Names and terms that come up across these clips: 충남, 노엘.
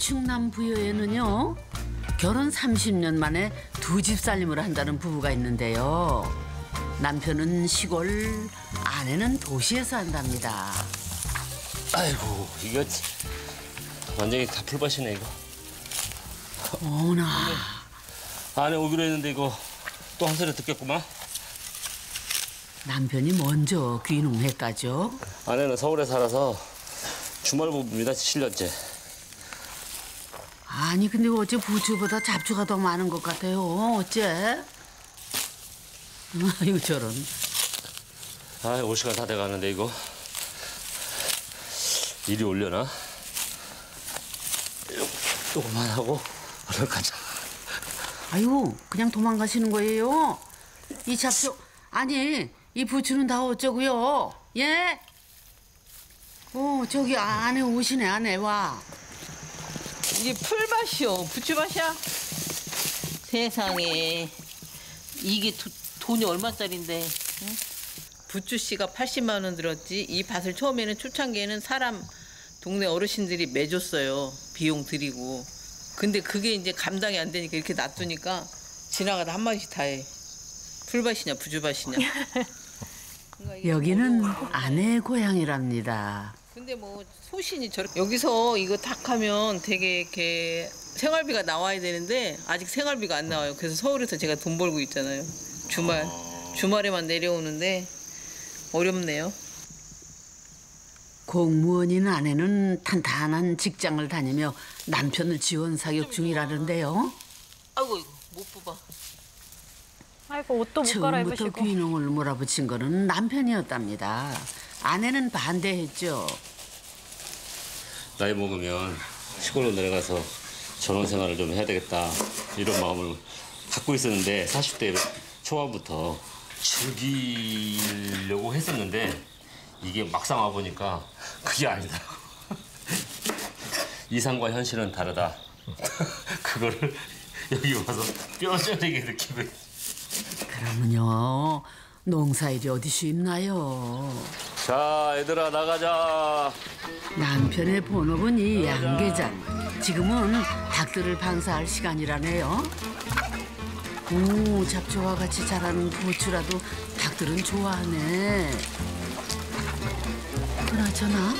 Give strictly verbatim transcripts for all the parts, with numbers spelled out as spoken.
충남 부여에는요, 결혼 삼십 년 만에 두 집 살림을 한다는 부부가 있는데요. 남편은 시골, 아내는 도시에서 한답니다. 아이고, 이거 완전히 다 풀밭이네, 이거. 어머나. 아내 오기로 했는데 이거 또 한 소리 듣겠구만. 남편이 먼저 귀농했다죠. 아내는 서울에 살아서 주말부부입니다, 칠 년째. 아니, 근데 어째 부추보다 잡초가 더 많은 것 같아요. 어째? 아유, 저런. 아이, 올 시간 다 돼가는데, 이거. 이리 올려나? 조금만 하고, 얼른 가자. 아유, 그냥 도망가시는 거예요? 이 잡초, 아니, 이 부추는 다 어쩌고요? 예? 오, 저기 아내 오시네, 아내 와. 이게 풀밭이요, 부추밭이야? 세상에, 이게 도, 돈이 얼마짜린데? 응? 부추 씨가 팔십만 원 들었지. 이 밭을 처음에는 초창기에는 사람, 동네 어르신들이 매줬어요, 비용 드리고. 근데 그게 이제 감당이 안 되니까 이렇게 놔두니까 지나가다 한 마디씩 다 해. 풀밭이냐, 부추밭이냐. 여기는 아내의 고향이랍니다. 근데 뭐 소신이 저렇게 여기서 이거 탁 하면 되게 이렇게 생활비가 나와야 되는데 아직 생활비가 안 나와요. 그래서 서울에서 제가 돈 벌고 있잖아요. 주말, 주말에만 내려오는데 어렵네요. 공무원인 아내는 탄탄한 직장을 다니며 남편을 지원 사격 중이라는데요. 아이고, 이거 못 뽑아. 아이고, 옷도 못 갈아입으시고. 처음부터 귀농을 몰아붙인 거는 남편이었답니다. 아내는 반대했죠. 나이 먹으면 시골로 내려가서 전원 생활을 좀 해야 되겠다, 이런 마음을 갖고 있었는데 사십 대 초반부터 즐기려고 했었는데 이게 막상 와보니까 그게 아니다. 이상과 현실은 다르다. 그거를 여기 와서 뼈저리게 느끼고 있어요. 그러면요, 농사일이 어디 쉽나요? 자, 얘들아, 나가자. 남편의 본업은 이 양계장. 지금은 닭들을 방사할 시간이라네요. 오, 잡초와 같이 자라는 고추라도 닭들은 좋아하네. 그나저나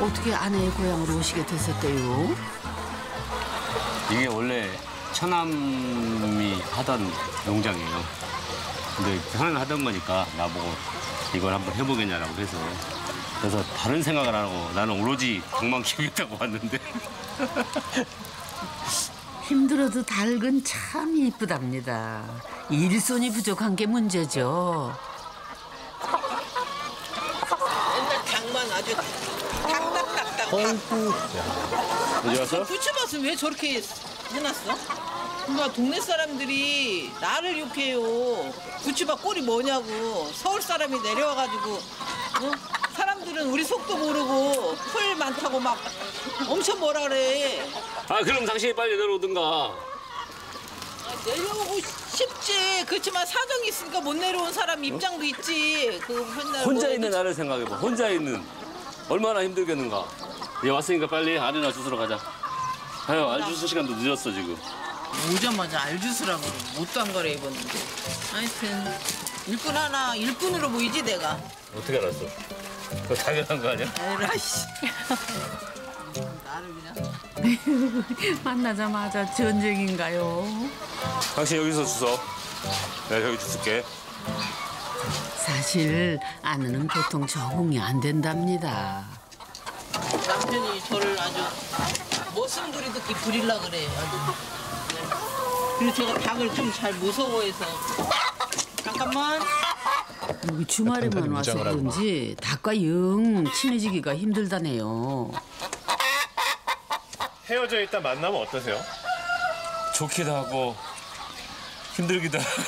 어떻게 아내의 고향으로 오시게 됐었대요? 이게 원래 처남이 하던 농장이에요. 근데 하는 하던 거니까 나보고 이걸 한번 해보겠냐라고 해서, 그래서 다른 생각을 안 하고 나는 오로지 닭만 키우겠다고 왔는데. 힘들어도 닭은 참 이쁘답니다. 일손이 부족한 게 문제죠. 맨날 닭만 아주 닭닭닭닭. 어디 갔어? 부추밭은 왜 저렇게 해놨어? 그러니까 동네 사람들이 나를 욕해요. 부추밭 꼴이 뭐냐고. 서울 사람이 내려와가지고, 어? 사람들은 우리 속도 모르고 풀 많다고 막 엄청 뭐라 그래. 아, 그럼 당신이 빨리 내려오든가. 아, 내려오고 싶지. 그렇지만 사정이 있으니까 못 내려온 사람 입장도 어? 있지. 그 혼자 뭐... 있는 나를 생각해봐. 혼자 있는. 얼마나 힘들겠는가. 얘 왔으니까 빨리 아내나 주스러 가자. 아유, 알 주스 시간도 늦었어, 지금. 오자마자 알주스라고 못도 안 갈아 입었는데. 하여튼 일꾼 하나, 일꾼으로 보이지 내가. 어떻게 알았어? 그거 당연한 거 아니야? 에라씨. 나를 그냥. 만나자마자 전쟁인가요? 당신 여기서 주워. 내가 여기 주술게. 사실 아내는 보통 적응이 안 된답니다. 남편이 저를 아주 머슴돌이 듣기 부리려 그래요. 그리고 제가 닭을 좀 잘 무서워해서. 잠깐만. 여기 주말에만 와서 그런지 닭과 영 친해지기가 힘들다네요. 헤어져 있다 만나면 어떠세요? 좋기도 하고 힘들기도 하고.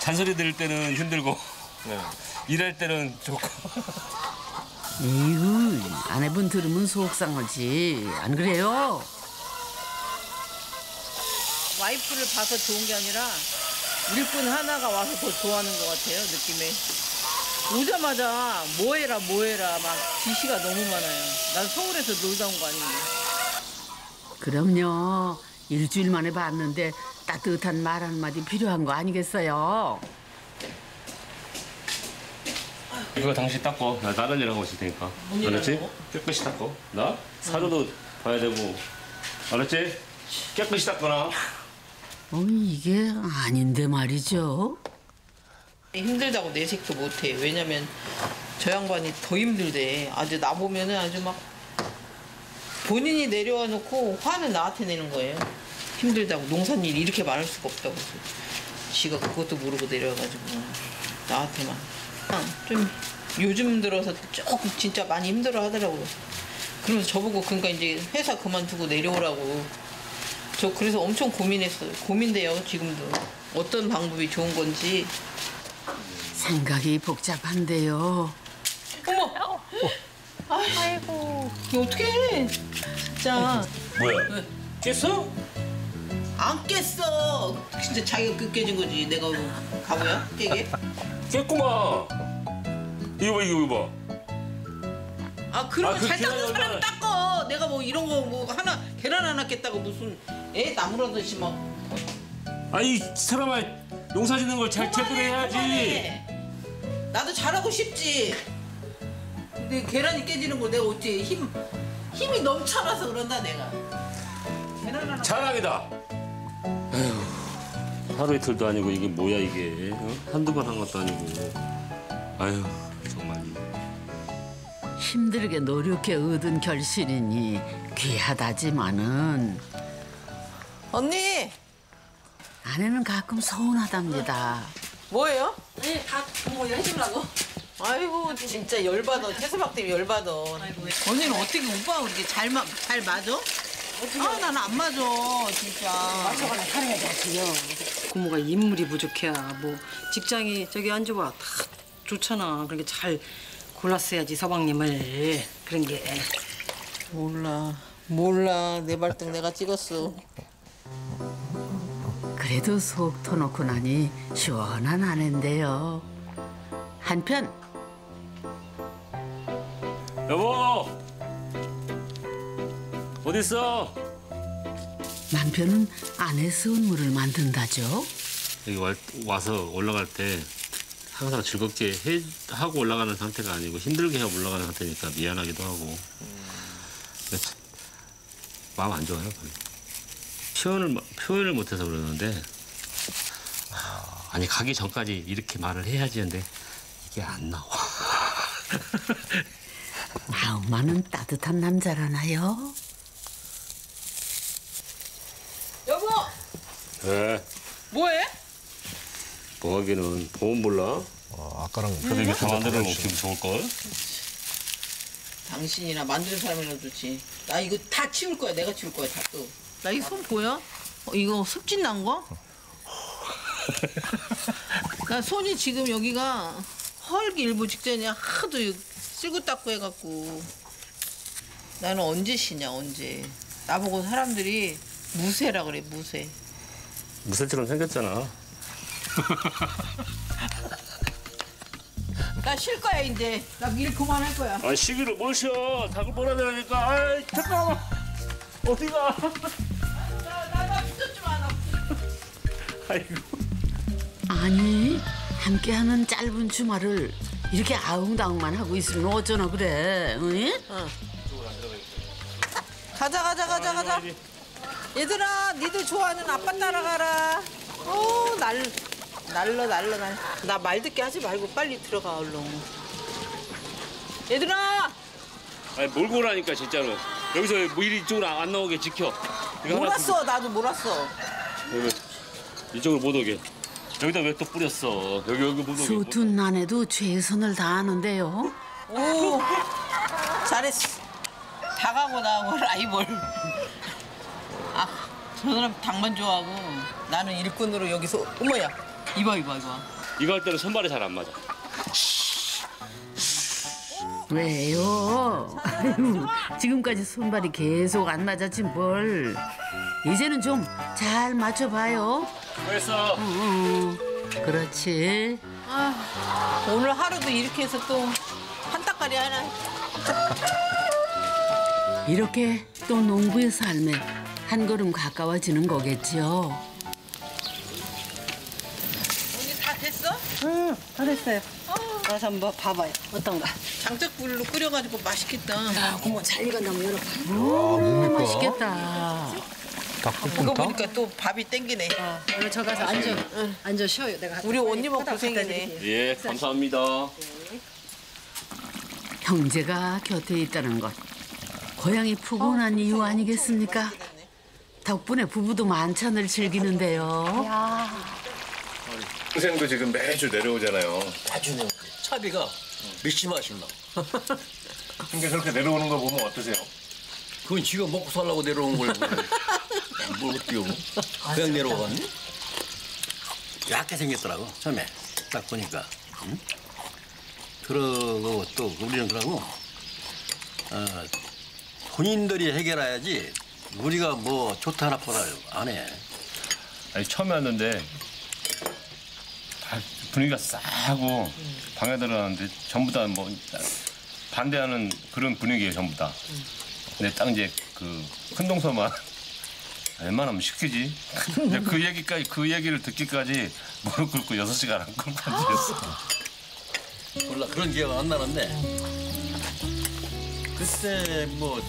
잔소리 들을 때는 힘들고, 네. 일할 때는 좋고. 이건 아내분 들으면 속상하지, 안 그래요? 와이프를 봐서 좋은 게 아니라 일꾼 하나가 와서 더 좋아하는 것 같아요, 느낌에. 오자마자 뭐해라 뭐해라 막 지시가 너무 많아요. 난 서울에서 놀다 온 거 아닌데. 그럼요. 일주일 만에 봤는데 따뜻한 말 한마디 필요한 거 아니겠어요? 이거 당신 닦고, 나 다른 일 하고 있을 테니까. 알았지? 깨끗이 닦고. 나 사료도 응. 봐야 되고. 알았지? 깨끗이 닦거나. 어, 이게 아닌데 말이죠. 힘들다고 내색도 못해. 왜냐면 저 양반이 더 힘들대. 아주 나 보면은 아주 막 본인이 내려와 놓고 화는 나한테 내는 거예요. 힘들다고, 농사일 이렇게 말할 수가 없다고. 지가 그것도 모르고 내려와가지고 나한테만. 좀 요즘 들어서 조금 진짜 많이 힘들어 하더라고요. 그러면서 저보고 그러니까 이제 회사 그만두고 내려오라고. 저 그래서 엄청 고민했어요. 고민돼요, 지금도. 어떤 방법이 좋은 건지. 생각이 복잡한데요. 어머! 어. 아이고. 이거 어떻게 해? 진짜. 뭐야? 깼어? 안 깼어. 진짜 자기가 그 깨진 거지. 내가 가보야? 깨게? 깼구만. 이거 봐, 이거 봐. 아, 그런 거 잘 닦는 사람은 닦어. 내가 뭐 이런 거 뭐 하나, 계란 하나 깼다고 무슨 애 나무라듯이 막. 아이 사람아, 농사 짓는 걸 잘 체크를 해야지. 나도 잘하고 싶지. 근데 계란이 깨지는 걸 내가 어째 힘, 힘이 넘쳐나서 그런다, 내가. 계란 하나. 자랑이다. 에휴, 하루 이틀도 아니고 이게 뭐야, 이게. 어? 한두 번 한 것도 아니고. 아휴, 정말. 힘들게 노력해 얻은 결실이니 귀하다지만은. 언니! 아내는 가끔 서운하답니다. 뭐예요? 네, 밥 뭐 해주려고. 아이고, 진짜 열받아. 채소박 때문에 열받아. 언니는 어떻게 오빠하고 이렇게 잘, 마, 잘 맞아? 아, 나는 안 맞아, 진짜. 맞춰가나 살아야 되지요. 고모가 인물이 부족해야. 뭐 직장이 저기 안 좋아. 다 좋잖아. 그러니까 잘 골랐어야지, 서방님을. 그런 게. 몰라. 몰라. 내 발등 내가 찍었어. 그래도 속 터놓고 나니 시원한 아내인데요. 한편. 여보! 어디 있어? 남편은 아내 선물을 만든다죠. 여기 와, 와서 올라갈 때 항상 즐겁게 해, 하고 올라가는 상태가 아니고 힘들게 하고 올라가는 상태니까 미안하기도 하고. 마음 안 좋아요. 표현을, 표현을 못해서 그러는데, 아니 가기 전까지 이렇게 말을 해야지 했는데 이게 안 나와. 마음만은 따뜻한 남자라나요? 여보! 네. 뭐해? 뭐 하기는 보험 몰라? 아, 아까랑 그래도 이게 다 만들면 기분 좋을걸? 당신이나 만드는 사람이랑 좋지. 나 이거 다 치울 거야. 내가 치울 거야, 다 또. 나 이 손 보여? 어, 이거 습진 난 거? 나 손이 지금 여기가 헐기 일보 직전이야. 하도 쓸고 닦고 해갖고. 나는 언제 쉬냐, 언제. 나보고 사람들이 무쇠라 그래, 무쇠. 무쇠처럼 생겼잖아. 나 쉴 거야, 이제. 나 일 그만할 거야. 아, 쉬기를 뭘 쉬어. 자꾸 뭐라 그러니까. 아이, 잠깐만. 어디가? 나나 붙였지 마. 아이고. 아니, 함께하는 짧은 주말을 이렇게 아웅다웅만 하고 있으면 어쩌나 그래, 응? 어. 가자, 가자, 가자, 가자. 얘들아, 니들 좋아하는 아빠 따라가라. 오, 날, 날러, 날러, 날. 나 말 듣게 하지 말고 빨리 들어가, 얼른. 얘들아. 아니, 몰고 오라니까, 진짜로. 여기서 뭐 이리 이쪽으로 안 나오게 지켜. 몰았어, 나도 몰았어. 이쪽으로 못 오게. 여기다 왜 또 뿌렸어? 여기 여기 못 오게. 소툰 아내도 최선을 다하는데요. 오, 잘했어. 다 가고 나하고 라이벌. 아, 저 사람 닭만 좋아하고 나는 일꾼으로 여기서. 어머야, 이봐 이봐 이봐. 이거 할 때는 손발이 잘 안 맞아. 왜요? 지금까지 손발이 계속 안 맞았지 뭘. 이제는 좀 잘 맞춰봐요. 그래서 응, 응. 그렇지. 아, 오늘 하루도 이렇게 해서 또 한따까리 하나. 이렇게 또 농부의 삶에 한 걸음 가까워지는 거겠지요. 언니 다 됐어? 응, 다 됐어요. 와서 한번 봐봐요. 어떤가? 장작불로 끓여가지고 맛있겠다. 야, 고모 잘 익었나 한번 열어봐. 음, 아, 맛있겠다. 그거 보니까 또 밥이 땡기네. 어, 오늘 저 가서 앉아, 응. 앉아 쉬어요. 내가 우리 언니만 고생이네. 예, 감사합니다. 네. 형제가 곁에 있다는 것. 고향이 푸근한 어, 이유 아니겠습니까? 덕분에 부부도 만찬을 즐기는데요. 야. 동생도 지금 매주 내려오잖아요. 자주 내려오죠. 차비가 미치마십나. 근데 저렇게 내려오는 거 보면 어떠세요? 그건 지가 먹고 살라고 내려온 걸 뭘 뛰어. 그냥 내려오거든. 약해 생겼더라고 처음에 딱 보니까. 응? 그러고 또 우리는 그러고 어, 본인들이 해결해야지 우리가 뭐 좋다 하나 보다 안 해. 아니 처음에 왔는데 분위기가 싸하고 방에 들어가는데 전부 다 뭐 반대하는 그런 분위기예요 전부 다. 근데 딱 이제 그 큰 동서만 웬만하면 시키지. 그 얘기까지 그 얘기를 듣기까지 무릎 꿇고 여섯 시간 안 꿇고 앉았어. 몰라 그런 기회가 안 나는데 그때 뭐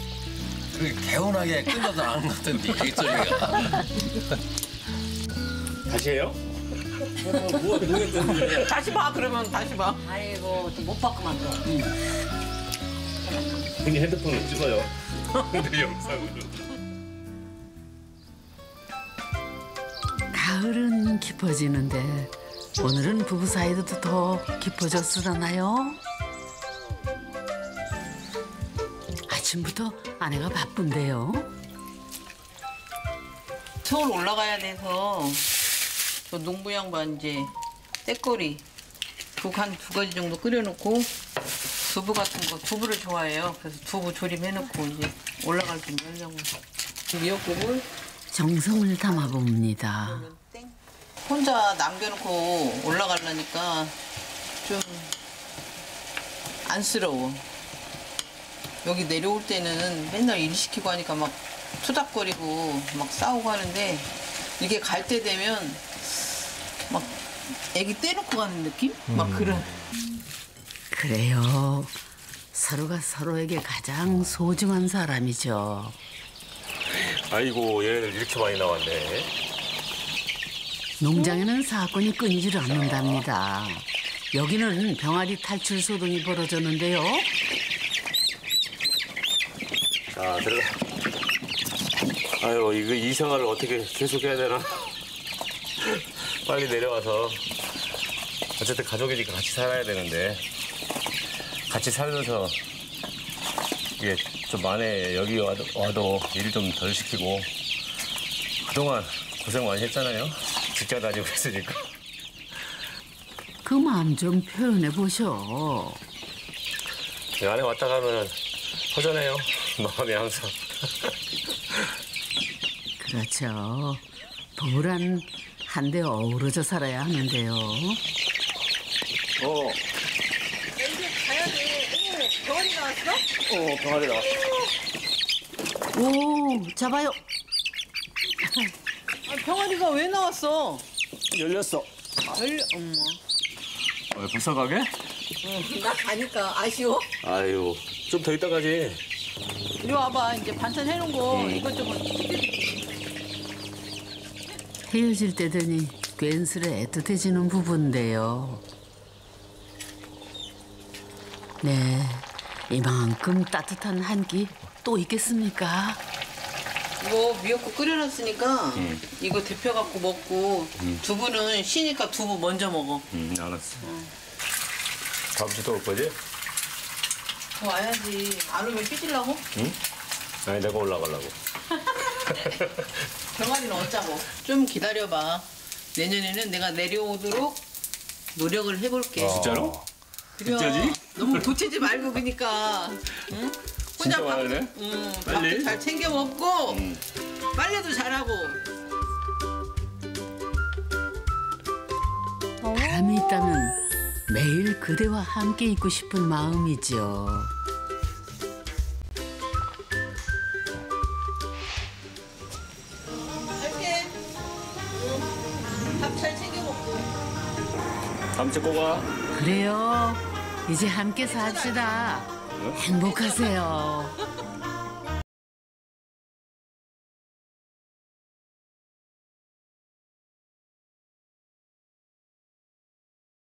그렇게 개운하게 끝나도 안 갔던데 일정이가. 다시 해요? 뭐 모르겠던데. 다시 봐 그러면 다시 봐. 아이고 또 못 봤구만 또. 그냥 핸드폰으로 찍어요. 근데 영상으로. 가을은 깊어지는데 오늘은 부부 사이도 더 깊어졌으려나요? 아침부터 아내가 바쁜데요. 서울 올라가야 돼서 저 농부 양반 이제 떼꼬리 국 한 두 가지 정도 끓여놓고 두부 같은 거 두부를 좋아해요. 그래서 두부 조림해놓고 이제 올라갈 준비하려고. 미역국을 정성을 담아봅니다. 혼자 남겨놓고 올라가려니까 좀 안쓰러워. 여기 내려올 때는 맨날 일 시키고 하니까 막 투닥거리고 막 싸우고 하는데 이게 갈 때 되면 막 애기 떼놓고 가는 느낌? 음. 막 그런. 그래요. 서로가 서로에게 가장 소중한 사람이죠. 아이고 얘네들 이렇게 많이 나왔네. 농장에는 사건이 끊이질 않는답니다. 여기는 병아리 탈출 소동이 벌어졌는데요. 아, 들어가. 아유, 이거 이 생활을 어떻게 계속해야 되나. 빨리 내려와서. 어쨌든 가족이니까 같이 살아야 되는데. 같이 살면서 이게 좀 안에 여기 와도, 와도 일 좀 덜 시키고. 그동안 고생 많이 했잖아요. 직장 다니고 했으니까. 그 마음 좀 표현해 보셔. 안에 왔다 가면 허전해요. 마음이 항상. 그렇죠. 부부란 한데 어우러져 살아야 하는데요. 어. 이제 가야 돼. 오, 병아리 나왔어? 어, 병아리 나왔어. 오, 잡아요. 아, 병아리가 왜 나왔어? 열렸어. 열려, 어머. 어, 벌써 가게? 응, 나 가니까 아쉬워. 아유, 좀 더 있다 가지. 이리 와봐. 이제 반찬 해놓은 거 이것저것. 헤어질 때 되니 괜스레 애틋해지는 부부인데요. 네, 이만큼 따뜻한 한 끼 또 있겠습니까? 이거 미역국 끓여놨으니까 음. 이거 데펴갖고 먹고 음. 두부는 쉬니까 두부 먼저 먹어. 음, 알았어. 음. 다음 주 또 올 거지? 와야지. 안 오면 삐질라고? 응? 아니, 내가 올라가려고. 병아리는 어쩌고. 좀 기다려봐. 내년에는 내가 내려오도록 노력을 해볼게. 아, 진짜로? 그래. 진짜지? 너무 도치지 말고 그러니까. 응? 혼자 밥, 응, 밥도 잘 챙겨 먹고 응. 빨래도 잘하고. 바람이 있다면 매일 그대와 함께 있고 싶은 마음이죠. 다음 주에 꼬가. 그래요. 이제 함께 삽시다. 네? 행복하세요.